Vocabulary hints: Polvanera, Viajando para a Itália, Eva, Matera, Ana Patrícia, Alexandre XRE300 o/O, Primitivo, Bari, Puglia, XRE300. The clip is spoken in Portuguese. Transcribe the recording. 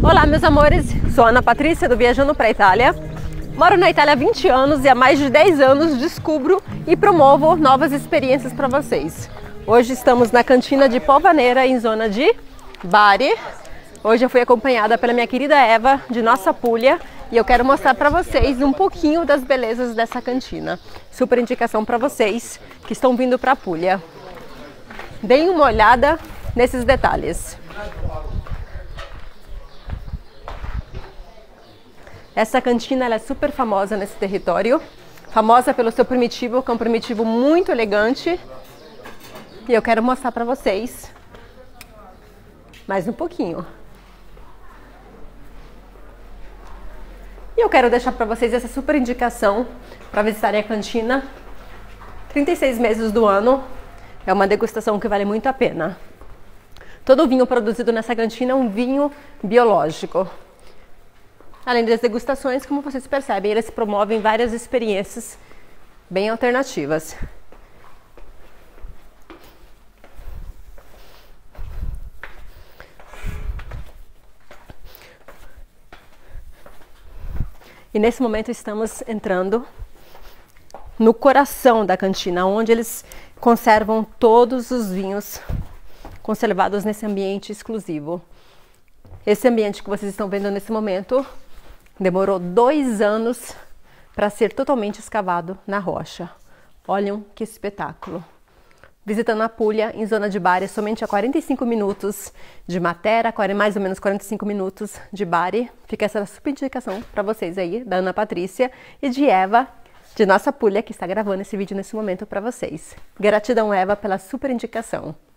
Olá, meus amores, sou Ana Patrícia do Viajando para a Itália. Moro na Itália há 20 anos e há mais de 10 anos descubro e promovo novas experiências para vocês. Hoje estamos na cantina de Polvanera, em zona de Bari. Hoje eu fui acompanhada pela minha querida Eva, de nossa Puglia, e eu quero mostrar para vocês um pouquinho das belezas dessa cantina. Super indicação para vocês que estão vindo para a Puglia. Deem uma olhada nesses detalhes. Essa cantina ela é super famosa nesse território, famosa pelo seu primitivo, que é um primitivo muito elegante. E eu quero mostrar para vocês mais um pouquinho. E eu quero deixar para vocês essa super indicação para visitarem a cantina 36 meses do ano. É uma degustação que vale muito a pena. Todo o vinho produzido nessa cantina é um vinho biológico. Além das degustações, como vocês percebem, eles promovem várias experiências bem alternativas. E nesse momento estamos entrando no coração da cantina, onde eles conservam todos os vinhos conservados nesse ambiente exclusivo. Esse ambiente que vocês estão vendo nesse momento demorou 2 anos para ser totalmente escavado na rocha. Olhem que espetáculo! Visitando a Puglia, em zona de Bari, somente a 45 minutos de Matera, mais ou menos 45 minutos de Bari. Fica essa super indicação para vocês aí, da Ana Patrícia e de Eva, de nossa Puglia, que está gravando esse vídeo nesse momento para vocês. Gratidão, Eva, pela super indicação.